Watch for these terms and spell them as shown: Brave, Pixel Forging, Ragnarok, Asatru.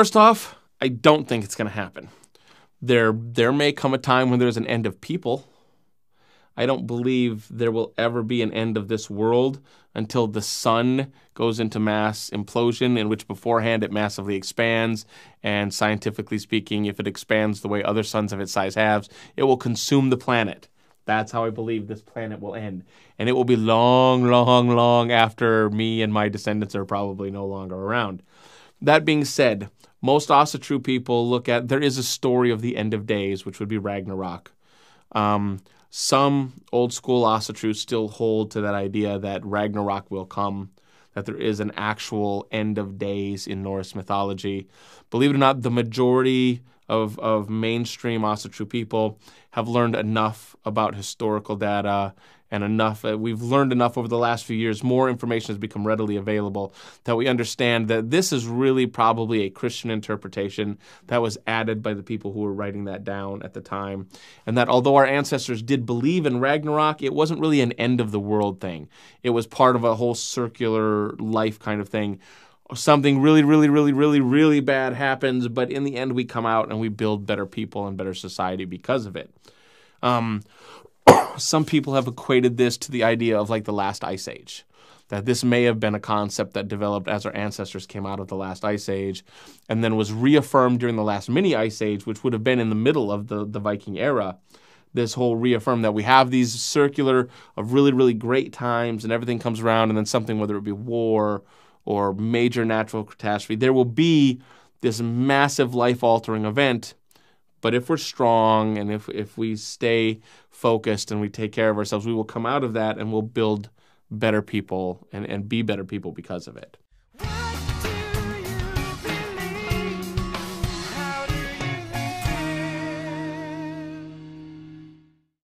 First off, I don't think it's going to happen. There may come a time when there's an end of people. I don't believe there will ever be an end of this world until the sun goes into mass implosion, in which beforehand it massively expands, and scientifically speaking, if it expands the way other suns of its size halves, it will consume the planet. That's how I believe this planet will end. And it will be long, long, long after me and my descendants are probably no longer around. That being said, most Asatru people look at, there is a story of the end of days, which would be Ragnarok. Some old-school Asatru still hold to that idea that Ragnarok will come, that there is an actual end of days in Norse mythology. Believe it or not, the majority of mainstream Asatru people have learned enough about historical data and enough, we've learned enough over the last few years, more information has become readily available, that we understand that this is really probably a Christian interpretation that was added by the people who were writing that down at the time. And that although our ancestors did believe in Ragnarok, it wasn't really an end of the world thing. It was part of a whole circular life kind of thing. Something really, really, really, really, really bad happens, but in the end we come out and we build better people and better society because of it. Some people have equated this to the idea of like the last ice age, that this may have been a concept that developed as our ancestors came out of the last ice age and then was reaffirmed during the last mini ice age, which would have been in the middle of the Viking era. This whole reaffirm that we have these circular of really, really great times and everything comes around and then something, whether it be war or major natural catastrophe, there will be this massive life-altering event. But if we're strong and if we stay focused and we take care of ourselves, we will come out of that and we'll build better people and be better people because of it.